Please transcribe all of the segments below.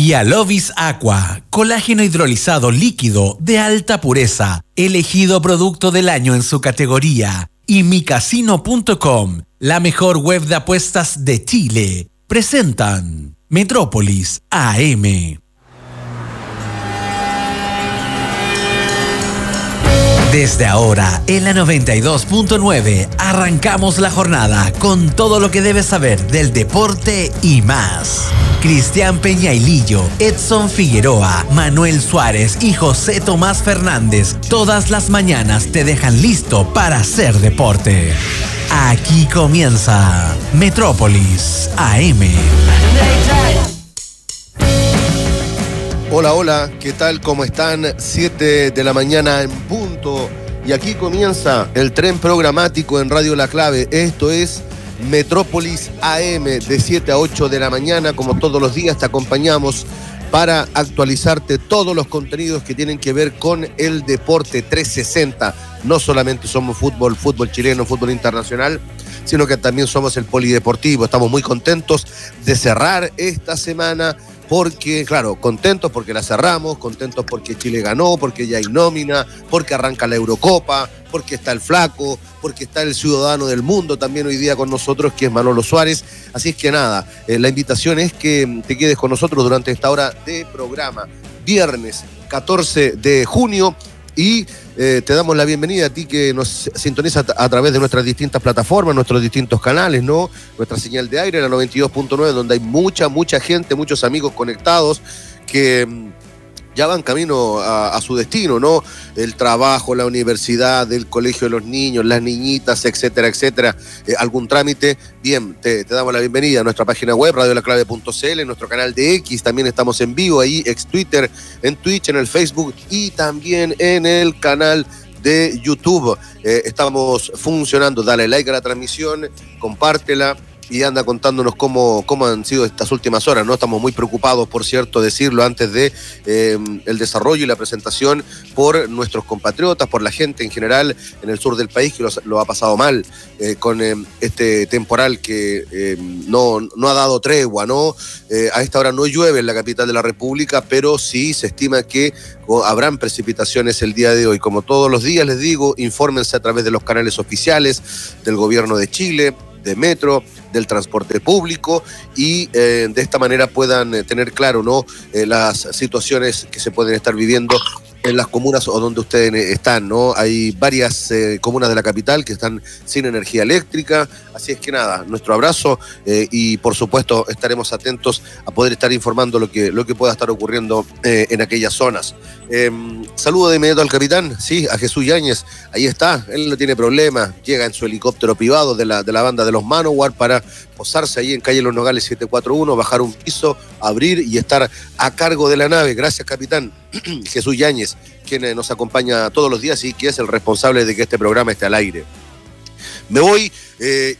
Y Alovis Aqua, colágeno hidrolizado líquido de alta pureza, elegido producto del año en su categoría. Y Micasino.com, la mejor web de apuestas de Chile, presentan Metrópolis AM. Desde ahora, en la 92.9, arrancamos la jornada con todo lo que debes saber del deporte y más. Cristian Peñailillo, Edson Figueroa, Manuel Suárez y José Tomás Fernández, todas las mañanas te dejan listo para hacer deporte. Aquí comienza Metrópolis AM. Hola, hola, ¿qué tal? ¿Cómo están? 7 de la mañana en punto. Y aquí comienza el tren programático en Radio La Clave. Esto es Metrópolis AM, de 7 a 8 de la mañana. Como todos los días te acompañamos para actualizarte todos los contenidos que tienen que ver con el deporte 360. No solamente somos fútbol, fútbol chileno, fútbol internacional, sino que también somos el polideportivo. Estamos muy contentos de cerrar esta semana. Porque, claro, contentos porque la cerramos, contentos porque Chile ganó, porque ya hay nómina, porque arranca la Eurocopa, porque está el flaco, porque está el ciudadano del mundo también hoy día con nosotros, que es Manolo Suárez. Así es que nada, la invitación es que te quedes con nosotros durante esta hora de programa, viernes 14 de junio, y te damos la bienvenida a ti que nos sintoniza a través de nuestras distintas plataformas, nuestros distintos canales, ¿no? Nuestra señal de aire, la 92.9, donde hay mucha gente, muchos amigos conectados que ya van camino a su destino, ¿no? El trabajo, la universidad, el colegio de los niños, las niñitas, etcétera, etcétera. Algún trámite, bien, te damos la bienvenida a nuestra página web, radiolaclave.cl, nuestro canal de X, también estamos en vivo ahí, ex Twitter, en Twitch, en el Facebook y también en el canal de YouTube. Estamos funcionando, dale like a la transmisión, compártela y anda contándonos cómo han sido estas últimas horas, ¿no? Estamos muy preocupados, por cierto, decirlo antes de el desarrollo y la presentación por nuestros compatriotas, por la gente en general en el sur del país que lo ha pasado mal con este temporal que no ha dado tregua, ¿no? A esta hora no llueve en la capital de la República, pero sí se estima que habrán precipitaciones el día de hoy. Como todos los días les digo, infórmense a través de los canales oficiales del gobierno de Chile, de Metro, del transporte público y de esta manera puedan tener claro, ¿no?, las situaciones que se pueden estar viviendo en las comunas o donde ustedes están, ¿no? Hay varias comunas de la capital que están sin energía eléctrica, así es que nada, nuestro abrazo y por supuesto estaremos atentos a poder estar informando lo que pueda estar ocurriendo en aquellas zonas. Saludo de inmediato al capitán, sí, a Jesús Yáñez, ahí está, él no tiene problema, llega en su helicóptero privado de la banda de los Manowar para posarse ahí en calle Los Nogales 741, bajar un piso, abrir y estar a cargo de la nave. Gracias, capitán. Jesús Yáñez, quien nos acompaña todos los días y que es el responsable de que este programa esté al aire. Me voy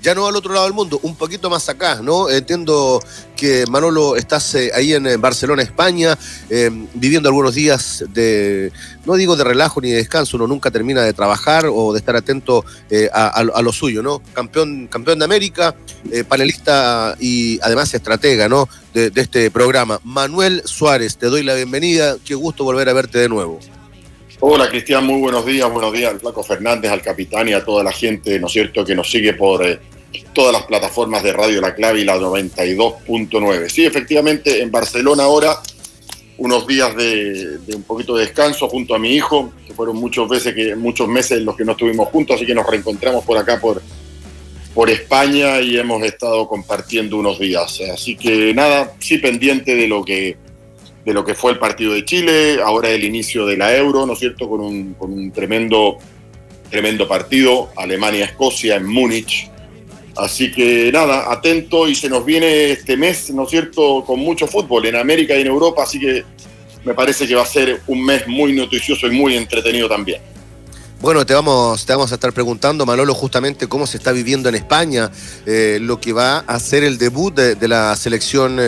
ya no al otro lado del mundo, un poquito más acá, ¿no? Entiendo que Manolo estás ahí en Barcelona, España, viviendo algunos días de, no digo de relajo ni de descanso, uno nunca termina de trabajar o de estar atento a lo suyo, ¿no? Campeón de América, panelista y además estratega, ¿no?, de este programa. Manuel Suárez, te doy la bienvenida, qué gusto volver a verte de nuevo. Hola Cristian, muy buenos días al Flaco Fernández, al capitán y a toda la gente, ¿no es cierto?, que nos sigue por todas las plataformas de Radio La Clave y la 92.9. Sí, efectivamente, en Barcelona ahora, unos días de un poquito de descanso junto a mi hijo, que fueron muchos meses los que no estuvimos juntos, así que nos reencontramos por acá, por España, y hemos estado compartiendo unos días. Así que nada, sí pendiente de lo que fue el partido de Chile, ahora el inicio de la Euro, ¿no es cierto?, con un tremendo partido, Alemania-Escocia en Múnich. Así que nada, atento, y se nos viene este mes, ¿no es cierto?, con mucho fútbol en América y en Europa, así que me parece que va a ser un mes muy noticioso y muy entretenido también. Bueno, te vamos a estar preguntando, Manolo, justamente cómo se está viviendo en España lo que va a ser el debut de la selección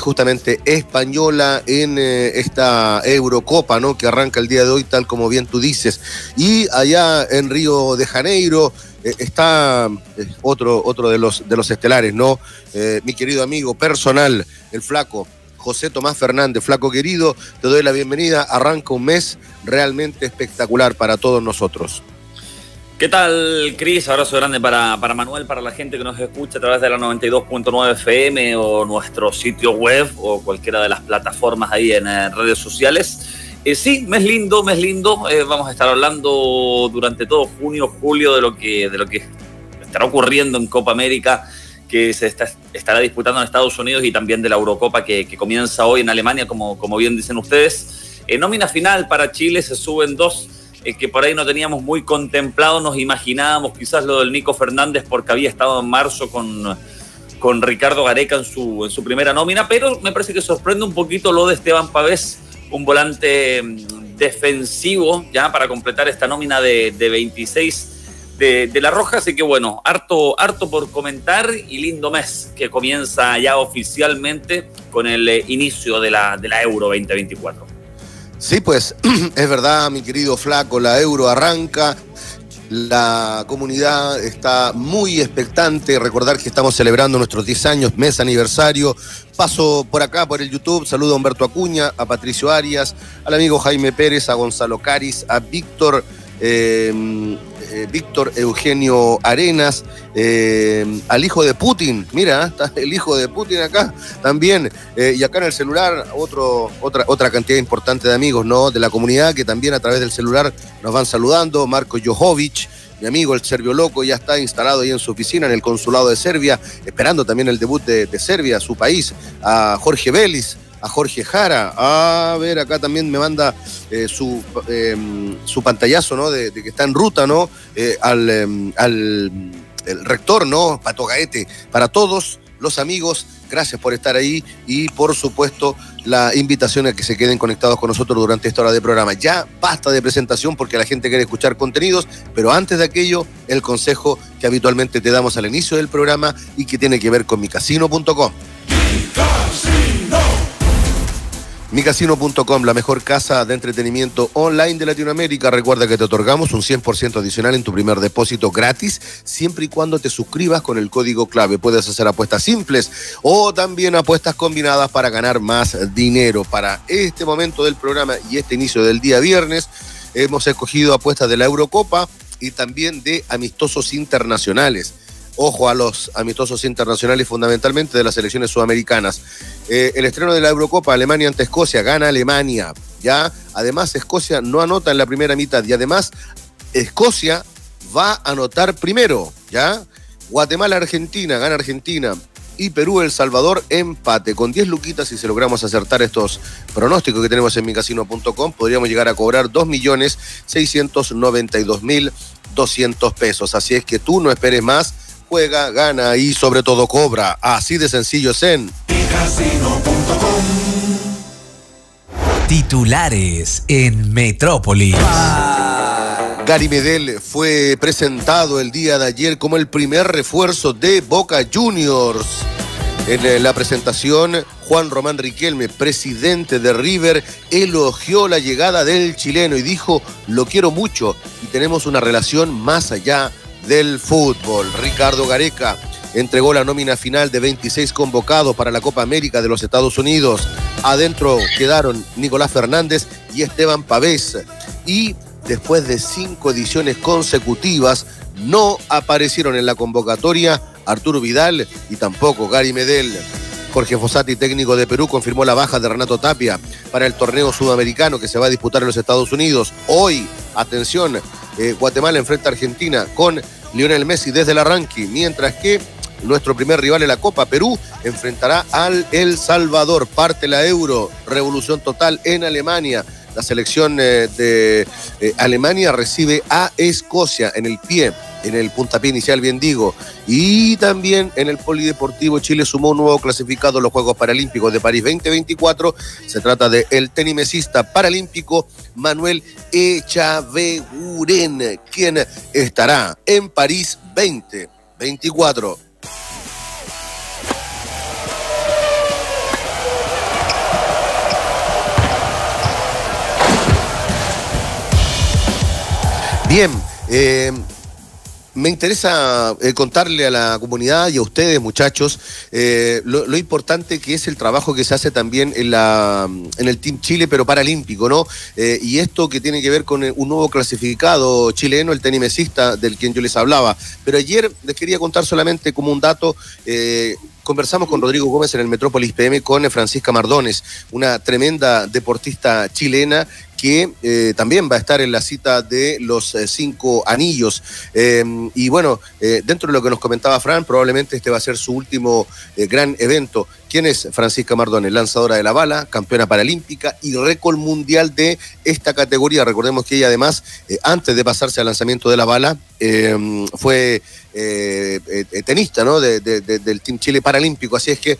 justamente española en esta Eurocopa, ¿no?, que arranca el día de hoy, tal como bien tú dices. Y allá en Río de Janeiro está otro de los estelares, ¿no? Mi querido amigo personal, el flaco José Tomás Fernández. Flaco querido, te doy la bienvenida. Arranca un mes realmente espectacular para todos nosotros. ¿Qué tal, Cris? Abrazo grande para Manuel, para la gente que nos escucha a través de la 92.9 FM o nuestro sitio web o cualquiera de las plataformas ahí en redes sociales. Sí, mes lindo. Vamos a estar hablando durante todo junio, julio de lo que estará ocurriendo en Copa América, que se estará disputando en Estados Unidos, y también de la Eurocopa que comienza hoy en Alemania, como bien dicen ustedes. Nómina final para Chile, se suben dos que por ahí no teníamos muy contemplado. Nos imaginábamos quizás lo del Nico Fernández porque había estado en marzo con Ricardo Gareca en su primera nómina, pero me parece que sorprende un poquito lo de Esteban Pavés, un volante defensivo ya para completar esta nómina de 26 de La Roja. Así que bueno, harto por comentar, y lindo mes que comienza ya oficialmente con el inicio de la Euro 2024. Sí, pues es verdad, mi querido Flaco, la Euro arranca, la comunidad está muy expectante. Recordar que estamos celebrando nuestros 10 años, mes aniversario. Paso por acá, por el YouTube, saludo a Humberto Acuña, a Patricio Arias, al amigo Jaime Pérez, a Gonzalo Caris, a Víctor Eugenio Arenas, al hijo de Putin, mira, está el hijo de Putin acá también, y acá en el celular otra cantidad importante de amigos, ¿no?, de la comunidad, que también a través del celular nos van saludando. Marco Jojovic, mi amigo el serbio loco, ya está instalado ahí en su oficina en el consulado de Serbia, esperando también el debut de Serbia, su país. A Jorge Vélez, a Jorge Jara, a ver, acá también me manda su pantallazo, ¿no?, de que está en ruta, ¿no?, al rector, ¿no?, Pato Gaete. Para todos los amigos, gracias por estar ahí, y por supuesto la invitación a que se queden conectados con nosotros durante esta hora de programa. Ya basta de presentación porque la gente quiere escuchar contenidos, pero antes de aquello, el consejo que habitualmente te damos al inicio del programa y que tiene que ver con Micasino.com. Micasino.com, la mejor casa de entretenimiento online de Latinoamérica. Recuerda que te otorgamos un 100% adicional en tu primer depósito gratis, siempre y cuando te suscribas con el código clave. Puedes hacer apuestas simples o también apuestas combinadas para ganar más dinero. Para este momento del programa y este inicio del día viernes, hemos escogido apuestas de la Eurocopa y también de amistosos internacionales. Ojo a los amistosos internacionales, fundamentalmente de las selecciones sudamericanas. El estreno de la Eurocopa, Alemania ante Escocia, gana Alemania, ¿ya? Además, Escocia no anota en la primera mitad, y además Escocia va a anotar primero, ¿ya? Guatemala-Argentina, gana Argentina. Y Perú-El Salvador, empate. Con 10 luquitas, y si logramos acertar estos pronósticos que tenemos en micasino.com, podríamos llegar a cobrar 2.692.200 pesos. Así es que tú no esperes más. Juega, gana y sobre todo cobra. Así de sencillo es en Micasino.com. Titulares en Metrópolis. Gary Medel fue presentado el día de ayer como el primer refuerzo de Boca Juniors. En la presentación, Juan Román Riquelme, presidente de River, elogió la llegada del chileno y dijo: lo quiero mucho y tenemos una relación más allá del fútbol. Ricardo Gareca entregó la nómina final de 26 convocados para la Copa América de los Estados Unidos. Adentro quedaron Nicolás Fernández y Esteban Pavés. Y después de 5 ediciones consecutivas, no aparecieron en la convocatoria Arturo Vidal y tampoco Gary Medel. Jorge Fosati, técnico de Perú, confirmó la baja de Renato Tapia para el torneo sudamericano que se va a disputar en los Estados Unidos. Hoy, atención, Guatemala enfrenta a Argentina con Lionel Messi desde el arranque, mientras que nuestro primer rival en la Copa, Perú, enfrentará al El Salvador. Parte la Euro, revolución total en Alemania. La selección de Alemania recibe a Escocia en el puntapié inicial, bien digo. Y también en el polideportivo, Chile sumó un nuevo clasificado a los Juegos Paralímpicos de París 2024. Se trata de el tenimesista paralímpico Manuel Echaveguren, quien estará en París 2024. Bien, Me interesa contarle a la comunidad y a ustedes, muchachos, lo importante que es el trabajo que se hace también en el Team Chile, pero paralímpico, ¿no? Y esto que tiene que ver con un nuevo clasificado chileno, el tenimesista, del quien yo les hablaba. Pero ayer les quería contar solamente como un dato. Conversamos con Rodrigo Gómez en el Metrópolis PM con Francisca Mardones, una tremenda deportista chilena que también va a estar en la cita de los 5 anillos. Y bueno, dentro de lo que nos comentaba Fran, probablemente este va a ser su último gran evento. ¿Quién es Francisca Mardones? Lanzadora de la bala, campeona paralímpica y récord mundial de esta categoría. Recordemos que ella además, antes de pasarse al lanzamiento de la bala, fue tenista, ¿no? Del Team Chile Paralímpico. Así es que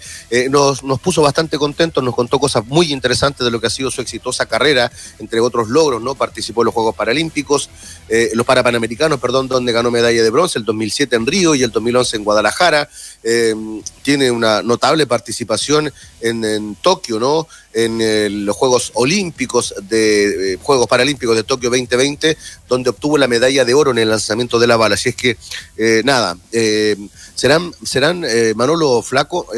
nos puso bastante contentos, nos contó cosas muy interesantes de lo que ha sido su exitosa carrera, entre otros logros, ¿no? Participó en los Juegos Paralímpicos, los Parapanamericanos, perdón, donde ganó medalla de bronce, el 2007 en Río y el 2011 en Guadalajara. Tiene una notable participación en Tokio, ¿no? En los Juegos Olímpicos de Juegos Paralímpicos de Tokio 2020, donde obtuvo la medalla de oro en el lanzamiento de la bala. Así es que, nada, serán Manolo Flaco,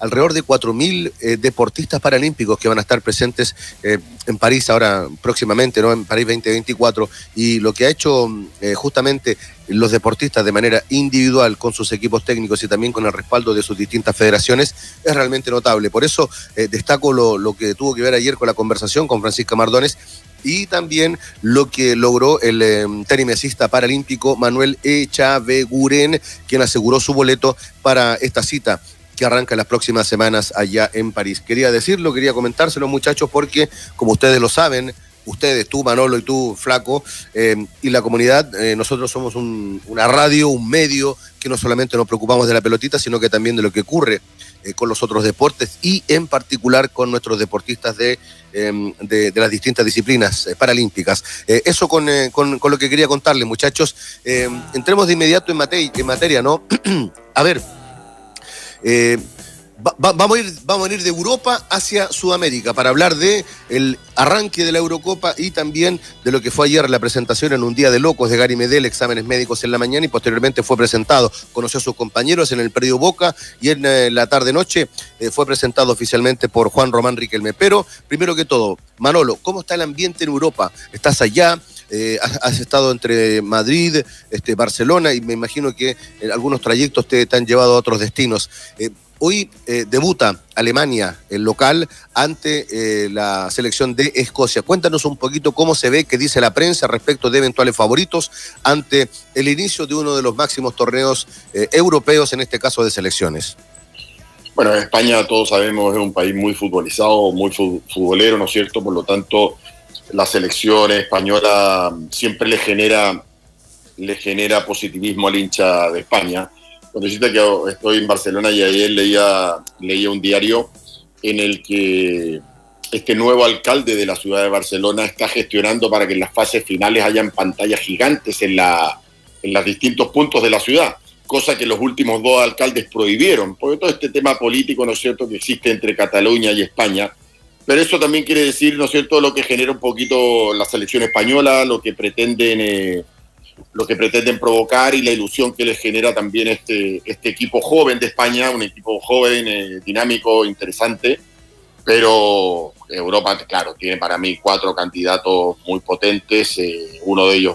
alrededor de 4.000 deportistas paralímpicos que van a estar presentes en París ahora próximamente, ¿no? En París 2024, y lo que ha hecho justamente los deportistas de manera individual con sus equipos técnicos y también con el respaldo de sus distintas federaciones es realmente notable. Por eso destaco lo que tuvo que ver ayer con la conversación con Francisca Mardones y también lo que logró el tenimesista paralímpico Manuel Echaveguren, quien aseguró su boleto para esta cita que arranca las próximas semanas allá en París. Quería decirlo, quería comentárselo, muchachos, porque como ustedes lo saben, ustedes, tú Manolo y tú Flaco, y la comunidad, nosotros somos una radio, un medio que no solamente nos preocupamos de la pelotita, sino que también de lo que ocurre con los otros deportes y en particular con nuestros deportistas de las distintas disciplinas paralímpicas. Eso con lo que quería contarles, muchachos. Entremos de inmediato en materia, ¿no? A ver, vamos a ir de Europa hacia Sudamérica para hablar de el arranque de la Eurocopa y también de lo que fue ayer la presentación en un día de locos de Gary Medel, exámenes médicos en la mañana y posteriormente fue presentado, conoció a sus compañeros en el predio Boca y en la tarde-noche fue presentado oficialmente por Juan Román Riquelme. Pero primero que todo, Manolo, ¿cómo está el ambiente en Europa? ¿Estás allá? Has estado entre Madrid, Barcelona y me imagino que en algunos trayectos te han llevado a otros destinos. Hoy debuta Alemania, el local, ante la selección de Escocia. Cuéntanos un poquito cómo se ve, qué dice la prensa respecto de eventuales favoritos ante el inicio de uno de los máximos torneos europeos, en este caso de selecciones. Bueno, España, todos sabemos, es un país muy futbolizado, muy futbolero, ¿no es cierto? Por lo tanto, la selección española siempre le genera positivismo al hincha de España. Cuando dijiste que estoy en Barcelona y ayer leía un diario en el que este nuevo alcalde de la ciudad de Barcelona está gestionando para que en las fases finales hayan pantallas gigantes en los distintos puntos de la ciudad, cosa que los últimos 2 alcaldes prohibieron, porque todo este tema político, ¿no es cierto?, que existe entre Cataluña y España, pero eso también quiere decir, ¿no es cierto?, lo que genera un poquito la selección española, lo que pretenden provocar y la ilusión que les genera también este equipo joven de España, un equipo joven, dinámico, interesante, pero Europa, claro, tiene para mí 4 candidatos muy potentes, uno de ellos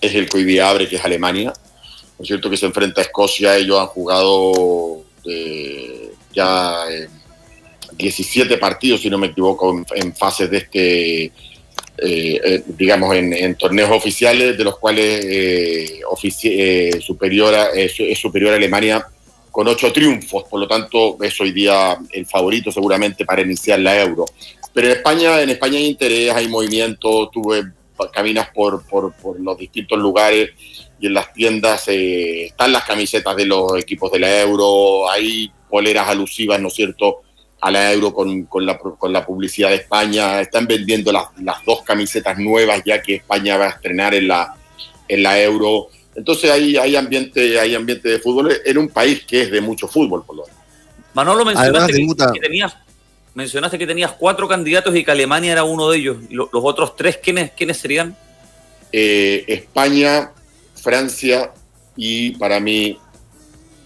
es el que hoy día abre, que es Alemania, ¿no es cierto?, que se enfrenta a Escocia. Ellos han jugado ya 17 partidos, si no me equivoco, en fases de este... digamos en torneos oficiales, de los cuales es superior a Alemania con 8 triunfos, por lo tanto es hoy día el favorito seguramente para iniciar la Euro. Pero en España hay interés, hay movimiento, caminas por los distintos lugares y en las tiendas están las camisetas de los equipos de la Euro, hay poleras alusivas, ¿no es cierto?, a la Euro con la publicidad de España. Están vendiendo las 2 camisetas nuevas ya que España va a estrenar en la Euro. Entonces hay ambiente de fútbol en un país que es de mucho fútbol, por lo menos. Manolo, mencionaste que tenías 4 candidatos y que Alemania era uno de ellos. ¿Los otros 3 quiénes serían? España, Francia, y para mí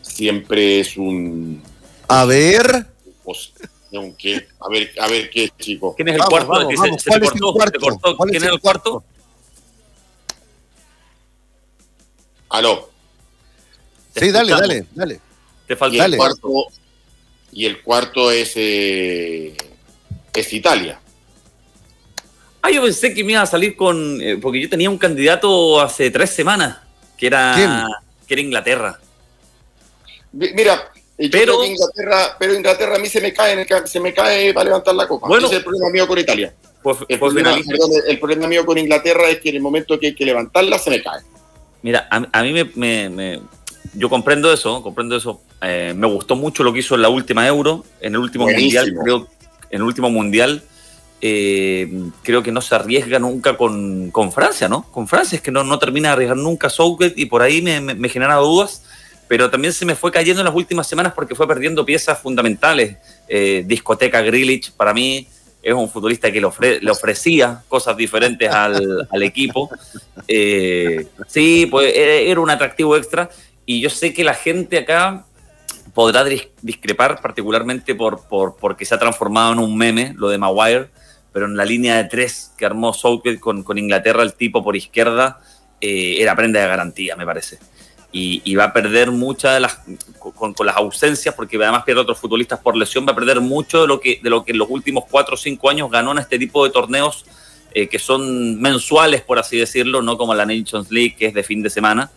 siempre es un... A ver... Aunque, a ver qué, chicos. ¿Quién es el cuarto? ¿Cuál es el cuarto? ¿Quién es el cuarto? Aló. Sí, dale. Te falta el cuarto. Y el cuarto es Italia. Ah, yo pensé que me iba a salir con... porque yo tenía un candidato hace 3 semanas, que era Inglaterra. Mira... Pero Inglaterra a mí se me cae para levantar la copa. Bueno, ese es el problema mío con Italia. El problema mío con Inglaterra es que en el momento que hay que levantarla se me cae. Mira, yo comprendo eso. Me gustó mucho lo que hizo en la última Euro, en el último Mundial. Creo que no se arriesga nunca con Francia, ¿no? Con Francia es que no termina de arriesgar nunca Southgate, y por ahí me generaba dudas. Pero también se me fue cayendo en las últimas semanas porque fue perdiendo piezas fundamentales. Discoteca Grilich, para mí, es un futbolista que le ofrecía cosas diferentes al equipo. Sí, pues era un atractivo extra. Y yo sé que la gente acá podrá discrepar, particularmente porque se ha transformado en un meme, lo de Maguire, pero en la línea de 3 que armó Southgate con Inglaterra, el tipo por izquierda, era prenda de garantía, me parece. Y va a perder muchas de las con las ausencias, porque además pierde a otros futbolistas por lesión, va a perder mucho de lo que en los últimos 4 o 5 años ganó en este tipo de torneos que son mensuales, por así decirlo, no como la Nations League, que es de fin de semana,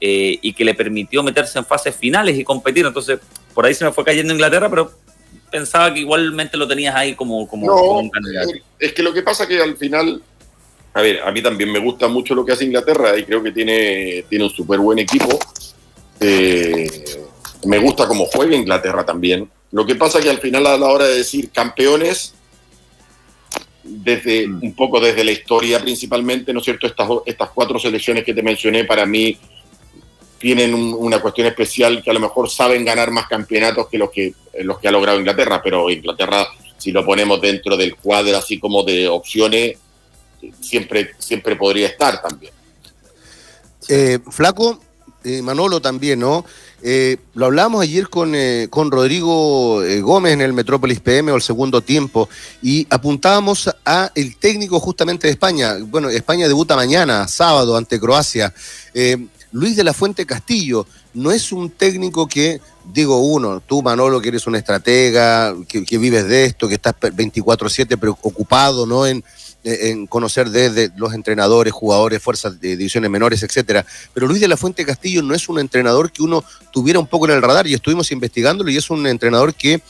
y que le permitió meterse en fases finales y competir. Entonces, por ahí se me fue cayendo Inglaterra, pero pensaba que igualmente lo tenías ahí como un candidato. Es que lo que pasa es que al final... A ver, a mí también me gusta mucho lo que hace Inglaterra y creo que tiene un súper buen equipo. Me gusta cómo juega Inglaterra también. Lo que pasa es que al final, a la hora de decir campeones, un poco desde la historia principalmente, ¿no es cierto? Estas 4 selecciones que te mencioné, para mí tienen una cuestión especial, que a lo mejor saben ganar más campeonatos que los que ha logrado Inglaterra, pero Inglaterra, si lo ponemos dentro del cuadro así como de opciones, siempre podría estar también. Flaco, Manolo también, ¿no? Lo hablábamos ayer con Rodrigo Gómez en el Metrópolis PM, o el segundo tiempo, y apuntábamos a el técnico justamente de España. Bueno, España debuta mañana, sábado, ante Croacia. Luis de la Fuente Castillo no es un técnico que, digo uno, tú Manolo, que eres un estratega, que vives de esto, que estás 24/7 preocupado, ¿no?, en conocer desde los entrenadores, jugadores, fuerzas de divisiones menores, etcétera. Pero Luis de la Fuente Castillo no es un entrenador que uno tuviera un poco en el radar, y estuvimos investigándolo, y es un entrenador que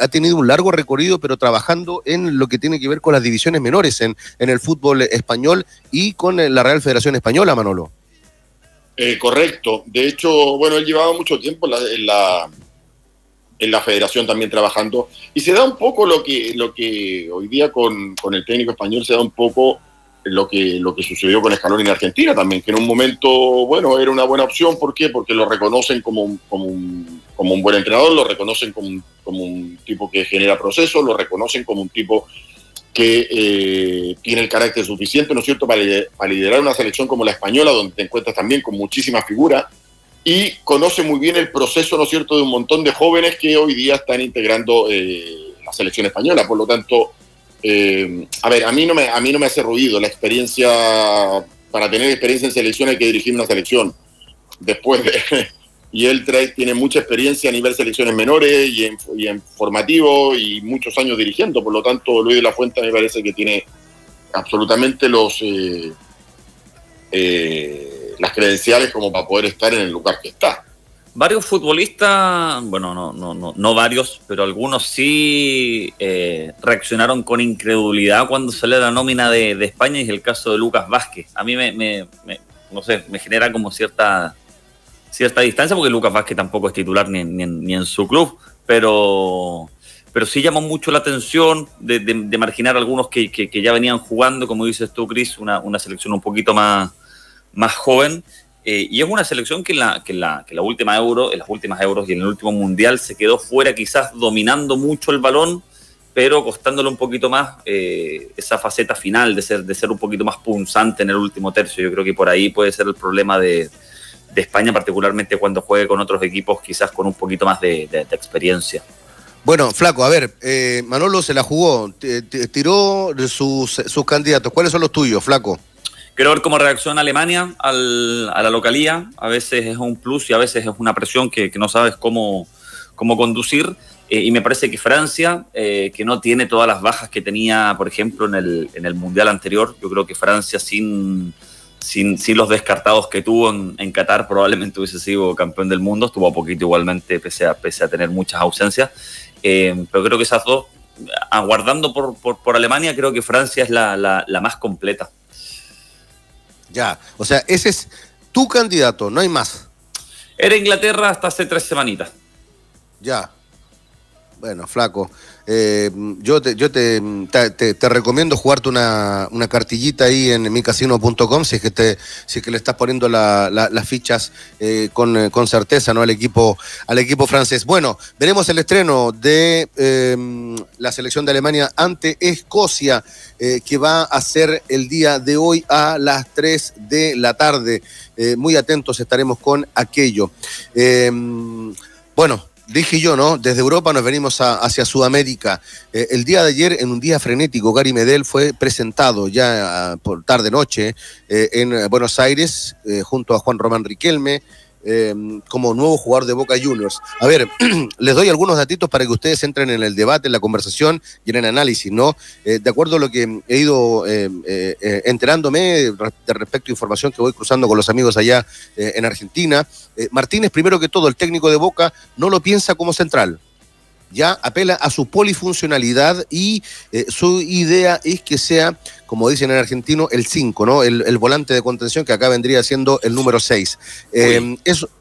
ha tenido un largo recorrido, pero trabajando en lo que tiene que ver con las divisiones menores en el fútbol español y con la Real Federación Española, Manolo. Correcto. De hecho, bueno, él llevaba mucho tiempo en la federación también trabajando, y se da un poco lo que hoy día con el técnico español, se da un poco lo que sucedió con Scaloni en Argentina también, que en un momento, bueno, era una buena opción. ¿Por qué? Porque lo reconocen como un buen entrenador, lo reconocen como un tipo que genera procesos, lo reconocen como un tipo que tiene el carácter suficiente, ¿no es cierto?, para liderar una selección como la española, donde te encuentras también con muchísimas figuras, y conoce muy bien el proceso, ¿no es cierto?, de un montón de jóvenes que hoy día están integrando la selección española. Por lo tanto, a ver, a mí no me hace ruido la experiencia. Para tener experiencia en selección hay que dirigir una selección. Y él tiene mucha experiencia a nivel selecciones menores y en formativo, y muchos años dirigiendo. Por lo tanto, Luis de la Fuente me parece que tiene absolutamente las credenciales como para poder estar en el lugar que está. Varios futbolistas, bueno, no varios, pero algunos sí reaccionaron con incredulidad cuando salió la nómina de España, y es el caso de Lucas Vázquez. A mí me genera como cierta distancia, porque Lucas Vázquez tampoco es titular ni en su club, pero sí llamó mucho la atención de marginar a algunos que ya venían jugando, como dices tú, Cris, una selección un poquito más joven, y es una selección que en la última Euro, en las últimas Euros y en el último Mundial se quedó fuera, quizás dominando mucho el balón, pero costándole un poquito más esa faceta final de ser un poquito más punzante en el último tercio. Yo creo que por ahí puede ser el problema de de España, particularmente cuando juegue con otros equipos quizás con un poquito más de experiencia. Bueno, Flaco, a ver, Manolo se la jugó, tiró sus candidatos. ¿Cuáles son los tuyos, Flaco? Quiero ver cómo reacciona Alemania a la localía. A veces es un plus y a veces es una presión que no sabes cómo conducir. Y me parece que Francia, que no tiene todas las bajas que tenía, por ejemplo, en el Mundial anterior. Yo creo que Francia sin los descartados que tuvo en Qatar, probablemente hubiese sido campeón del mundo. Estuvo a poquito igualmente, pese a tener muchas ausencias. Pero creo que esas dos, aguardando por Alemania, creo que Francia es la más completa. Ya, o sea, ese es tu candidato, no hay más. Era Inglaterra hasta hace 3 semanitas. Ya. Bueno, Flaco, yo te recomiendo jugarte una cartillita ahí en Micasino.com si es que le estás poniendo las fichas con certeza, ¿no?, al equipo francés. Bueno, veremos el estreno de la selección de Alemania ante Escocia, que va a ser el día de hoy a las 3 de la tarde. Muy atentos estaremos con aquello. Bueno, dije yo, ¿no? Desde Europa nos venimos hacia Sudamérica. El día de ayer, en un día frenético, Gary Medel fue presentado ya por tarde-noche en Buenos Aires, junto a Juan Román Riquelme, como nuevo jugador de Boca Juniors. A ver, les doy algunos datitos para que ustedes entren en el debate, en la conversación y en el análisis, ¿no? De acuerdo a lo que he ido enterándome de respecto a información que voy cruzando con los amigos allá en Argentina, Martínez, primero que todo, el técnico de Boca, no lo piensa como central. Ya apela a su polifuncionalidad y su idea es que sea, como dicen en argentino, el 5, ¿no? El volante de contención, que acá vendría siendo el número 6.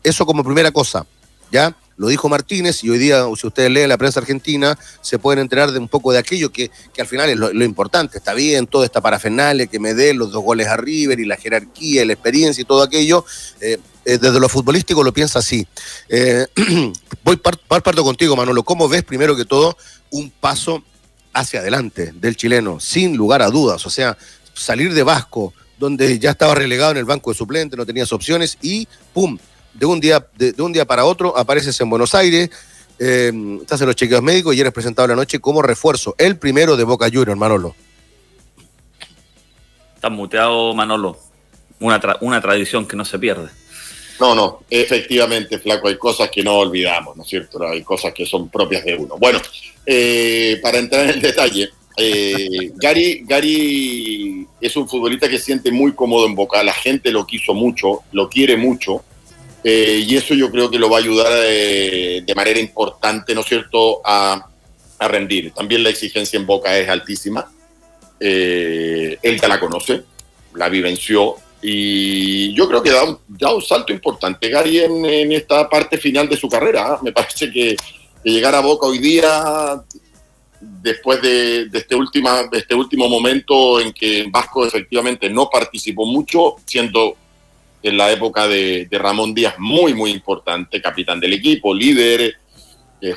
Eso como primera cosa, ¿ya? Lo dijo Martínez, y hoy día, si ustedes leen la prensa argentina, se pueden enterar de un poco de aquello que al final es lo importante. Está bien, toda esta parafernalia que me dé, los 2 goles a River y la jerarquía, la experiencia y todo aquello. Desde lo futbolístico lo piensa así. Voy parto contigo, Manolo. ¿Cómo ves, primero que todo, un paso hacia adelante del chileno? Sin lugar a dudas. O sea, salir de Vasco, donde ya estaba relegado en el banco de suplentes, no tenías opciones, y ¡pum! De un día para otro apareces en Buenos Aires, estás en los chequeos médicos y eres presentado la noche como refuerzo, el primero de Boca Juniors, Manolo. Estás muteado, Manolo. Una tradición que no se pierde. No, efectivamente, Flaco, hay cosas que no olvidamos, ¿no es cierto? Hay cosas que son propias de uno. Bueno, para entrar en el detalle, Gary es un futbolista que se siente muy cómodo en Boca, la gente lo quiso mucho, lo quiere mucho. Y eso yo creo que lo va a ayudar de manera importante, ¿no es cierto?, a rendir. También la exigencia en Boca es altísima. Él ya la conoce, la vivenció, y yo creo que da un salto importante Gary en esta parte final de su carrera. Me parece que llegar a Boca hoy día, después de este último momento en que Vasco efectivamente no participó mucho, siendo en la época de Ramón Díaz muy, muy importante, capitán del equipo, líder,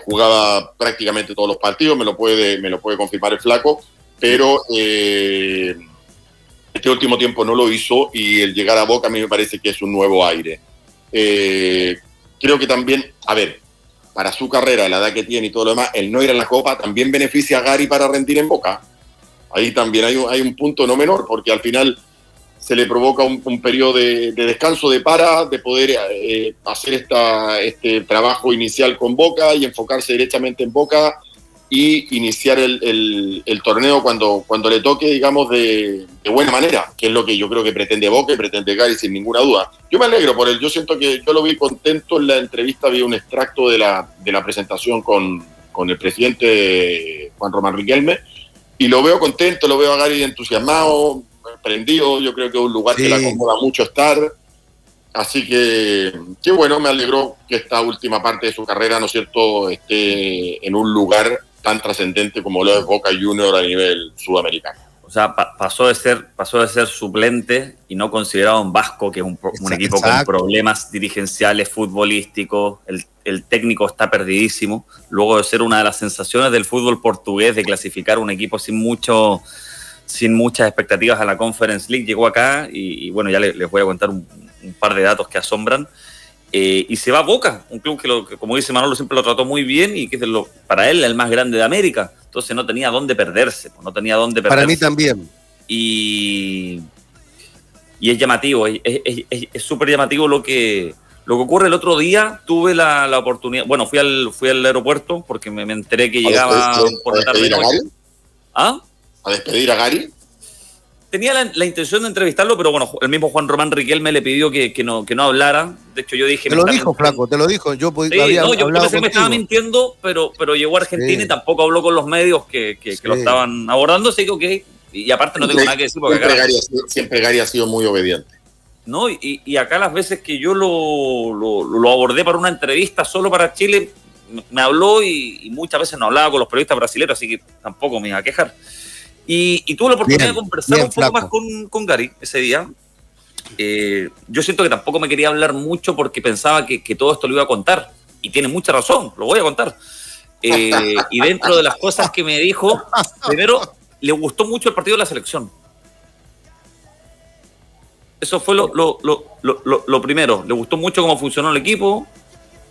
jugaba prácticamente todos los partidos, me lo puede confirmar el Flaco, pero este último tiempo no lo hizo, y el llegar a Boca a mí me parece que es un nuevo aire. Creo que también, a ver, para su carrera, la edad que tiene y todo lo demás, el no ir a la Copa también beneficia a Gary para rendir en Boca. Ahí también hay un punto no menor, porque al final se le provoca un periodo de descanso, de para, de poder hacer este trabajo inicial con Boca y enfocarse directamente en Boca y iniciar el torneo cuando le toque, digamos, de buena manera, que es lo que yo creo que pretende Boca y pretende Gary sin ninguna duda. Yo me alegro por él, yo siento que yo lo vi contento en la entrevista, vi un extracto de la presentación con el presidente Juan Román Riquelme, y lo veo contento, lo veo a Gary entusiasmado, prendido, yo creo que es un lugar que le acomoda mucho estar, así que bueno, me alegró que esta última parte de su carrera, ¿no es cierto?, esté en un lugar tan trascendente como lo es Boca Juniors a nivel sudamericano. O sea, pasó de ser suplente y no considerado en Vasco, que es un equipo con problemas dirigenciales, futbolísticos, el técnico está perdidísimo, luego de ser una de las sensaciones del fútbol portugués, de clasificar un equipo sin muchas expectativas a la Conference League, llegó acá y bueno, ya les voy a contar un un par de datos que asombran. Y se va a Boca, un club que como dice Manolo, siempre lo trató muy bien y que para él es el más grande de América. Entonces no tenía dónde perderse, pues, no tenía dónde perderse. Para mí también. Y es llamativo, es súper llamativo lo que ocurre. El otro día tuve la oportunidad, bueno, fui al aeropuerto porque me enteré que llegaba por la tarde. ¿A Gary? ¿Ah? ¿A despedir a Gary? Tenía la intención de entrevistarlo, pero bueno, el mismo Juan Román Riquelme le pidió que no hablara. De hecho, yo dije... Te lo dijo, flaco, te lo dijo. Yo había yo pensé que me estaba mintiendo, pero llegó a Argentina y tampoco habló con los medios que lo estaban abordando. Así que, ok, y aparte no tengo nada que decir. Porque siempre Gary ha sido muy obediente. No, y acá las veces que yo lo abordé para una entrevista solo para Chile, me habló y muchas veces no hablaba con los periodistas brasileños, así que tampoco me iba a quejar. Y tuve la oportunidad de conversar un poco más con Gary ese día. Yo siento que tampoco me quería hablar mucho porque pensaba que todo esto lo iba a contar. Y tiene mucha razón, lo voy a contar. Y dentro de las cosas que me dijo, primero, le gustó mucho el partido de la selección. Eso fue lo primero. Le gustó mucho cómo funcionó el equipo.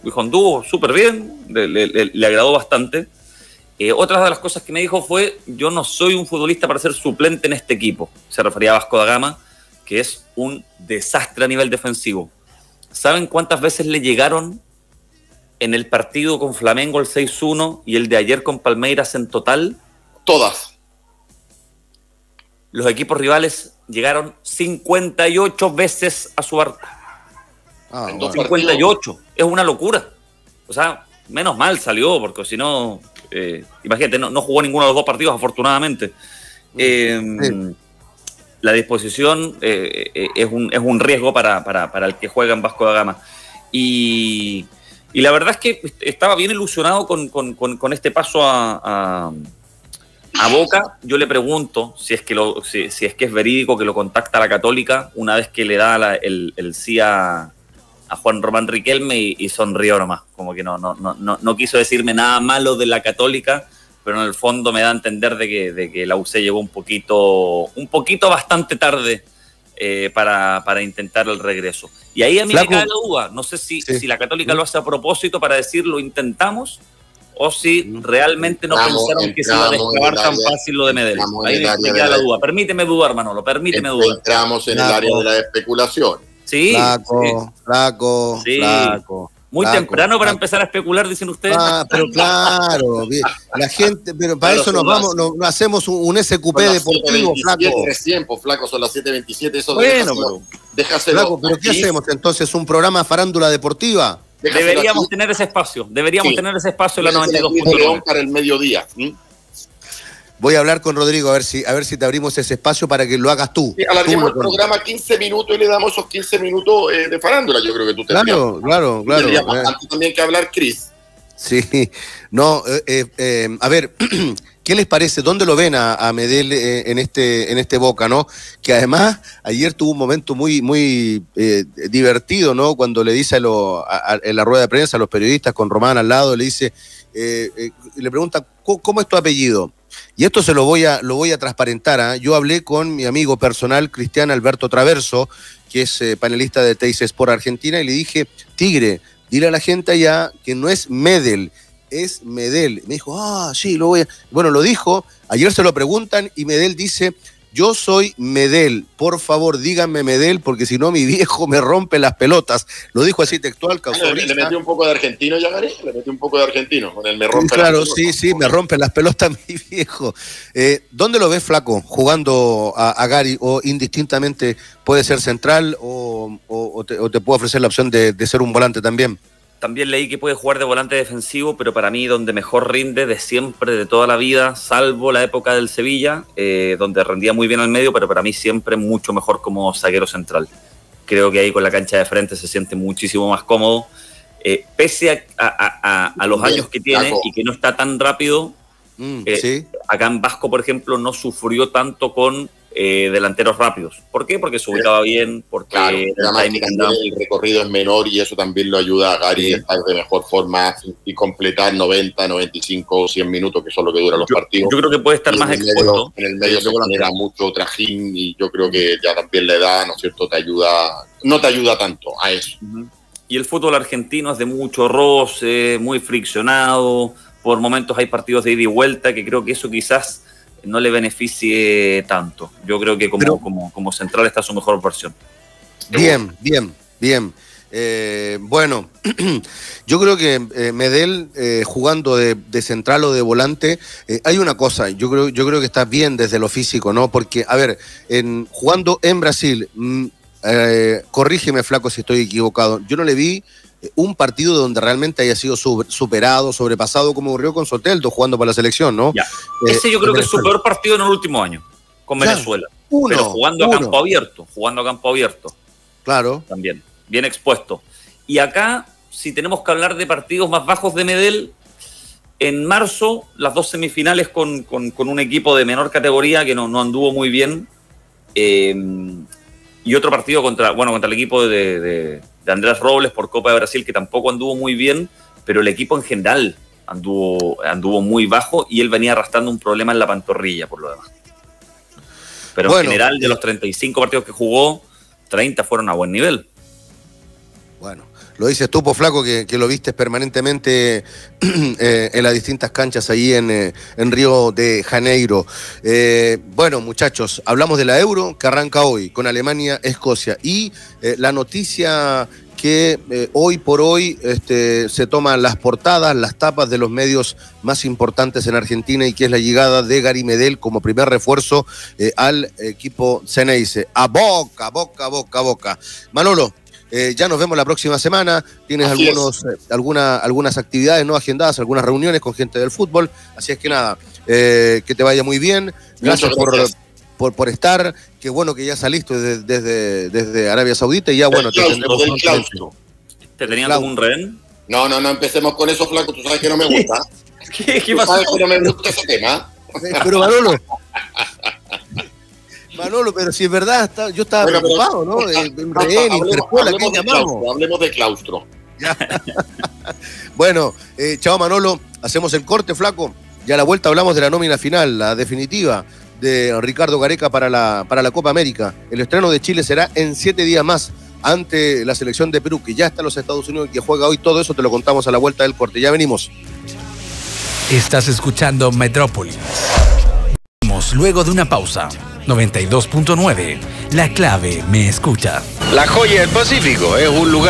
Dijo, anduvo súper bien, le agradó bastante. Otra de las cosas que me dijo fue, yo no soy un futbolista para ser suplente en este equipo. Se refería a Vasco da Gama, que es un desastre a nivel defensivo. ¿Saben cuántas veces le llegaron en el partido con Flamengo el 6-1 y el de ayer con Palmeiras en total? Todas. Los equipos rivales llegaron 58 veces a su arco. Ah, bueno. 58. Es una locura. O sea, menos mal salió, porque si no... imagínate, no jugó ninguno de los dos partidos, afortunadamente. Sí. La disposición es un riesgo para el que juega en Vasco da Gama. Y la verdad es que estaba bien ilusionado con este paso a Boca. Yo le pregunto si es que es verídico que lo contacta la Católica una vez que le da el sí a Juan Román Riquelme y sonrió nomás, como que no quiso decirme nada malo de la Católica, pero en el fondo me da a entender de que la UC llegó un poquito bastante tarde para intentar el regreso. Y ahí a mí me cae la duda, no sé si la Católica lo hace a propósito para decir lo intentamos o si realmente no pensaron que se iba a desclavar tan fácil lo de Medel. Ahí me queda la duda. Permíteme dudar, Manolo, permíteme dudar. Entramos en el área de la especulación. Sí, flaco. Muy temprano para empezar a especular, dicen ustedes. Ah, pero claro, la gente, pero para eso nos hacemos un SQP deportivo, flaco. Tiempo, flaco, son las 7:27, eso bueno, déjaselo. Flaco, pero ¿qué hacemos entonces? ¿Un programa farándula deportiva? Deberíamos tener ese espacio, en la 92.1 para el mediodía. Voy a hablar con Rodrigo a ver si te abrimos ese espacio para que lo hagas tú. Sí, alarguemos el programa 15 minutos y le damos esos 15 minutos de farándula, yo creo que tú tendrías. Claro. Tendrías bastante también que hablar, Cris. Sí, no, a ver, ¿qué les parece? ¿Dónde lo ven a Medel en este Boca, no? Que además ayer tuvo un momento muy, muy divertido, ¿no? Cuando le dice en la rueda de prensa a los periodistas con Román al lado, le dice, le preguntan, ¿cómo es tu apellido? Y esto se lo voy a transparentar, ¿eh? Yo hablé con mi amigo personal Cristian Alberto Traverso, que es panelista de Teis Sport Argentina, y le dije, Tigre, dile a la gente allá que no es Medel, es Medel. Me dijo, sí, lo voy a... Bueno, lo dijo, ayer se lo preguntan y Medel dice, yo soy Medel, por favor díganme Medel, porque si no mi viejo me rompe las pelotas. Lo dijo así textual, causó risa. Le metió un poco de argentino, ya Gary, con el me rompe las pelotas. Claro, sí, me rompe las pelotas mi viejo. ¿Dónde lo ves, flaco, jugando a Gary? O indistintamente puede ser central o te puede ofrecer la opción de ser un volante también. También leí que puede jugar de volante defensivo, pero para mí donde mejor rinde de siempre, de toda la vida, salvo la época del Sevilla, donde rendía muy bien al medio, pero para mí siempre mucho mejor como zaguero central. Creo que ahí con la cancha de frente se siente muchísimo más cómodo. Pese a los años que tiene y que no está tan rápido, acá en Vasco, por ejemplo, no sufrió tanto con delanteros rápidos. ¿Por qué? Porque se ubicaba bien, porque claro, el recorrido es menor y eso también lo ayuda a Gary a estar de mejor forma y completar 90, 95, 100 minutos, que son lo que duran los partidos. Yo creo que puede estar más expuesto. En el medio se genera mucho trajín y yo creo que ya también la edad, ¿no es cierto?, te ayuda, no te ayuda tanto a eso. Y el fútbol argentino es de mucho roce, muy friccionado, por momentos hay partidos de ida y vuelta, que creo que eso quizás no le beneficie tanto. Yo creo que como central está su mejor versión. Bien. Bueno, yo creo que Medel jugando de central o de volante, hay una cosa, yo creo que está bien desde lo físico, ¿no? Porque, a ver, jugando en Brasil, corrígeme, Flaco, si estoy equivocado, yo no le vi un partido donde realmente haya sido superado, sobrepasado, como ocurrió con Soteldo jugando para la selección, ¿no? Ese yo creo que es su peor partido en el último año, con Venezuela. Pero jugando a campo abierto. Claro. También, bien expuesto. Y acá, si tenemos que hablar de partidos más bajos de Medel, en marzo, las dos semifinales con un equipo de menor categoría que no anduvo muy bien, y otro partido contra el equipo de Andrés Robles por Copa de Brasil, que tampoco anduvo muy bien, pero el equipo en general anduvo muy bajo y él venía arrastrando un problema en la pantorrilla por lo demás. Pero bueno, en general, de los 35 partidos que jugó, 30 fueron a buen nivel. Bueno, lo dices tú, Flaco, que lo viste permanentemente en las distintas canchas ahí en Río de Janeiro. Bueno, muchachos, hablamos de la Euro, que arranca hoy con Alemania, Escocia. Y la noticia que hoy por hoy se toman las portadas, las tapas de los medios más importantes en Argentina, y que es la llegada de Gary Medel como primer refuerzo al equipo Ceneice. A Boca. Manolo, ya nos vemos la próxima semana. Tienes algunas actividades no agendadas, algunas reuniones con gente del fútbol, así es que nada, que te vaya muy bien. Gracias. Por estar, que bueno que ya saliste desde Arabia Saudita y ya bueno, ¿te tenían algún rehén? No, empecemos con eso, Flaco, tú sabes que no me gusta. ¿Qué pasó? Sabes que no me gusta ese tema. Pero Manolo, pero si es verdad, yo estaba preocupado, ¿no? Hablemos de claustro. Bueno, chao, Manolo, hacemos el corte, Flaco, y a la vuelta hablamos de la nómina final, la definitiva de Ricardo Gareca para la Copa América. El estreno de Chile será en 7 días más ante la selección de Perú, que ya está en los Estados Unidos, que juega hoy. Todo eso te lo contamos a la vuelta del corte. Ya venimos. Estás escuchando Metrópolis. Luego de una pausa. 92.9. La Clave me escucha. La joya del Pacífico es un lugar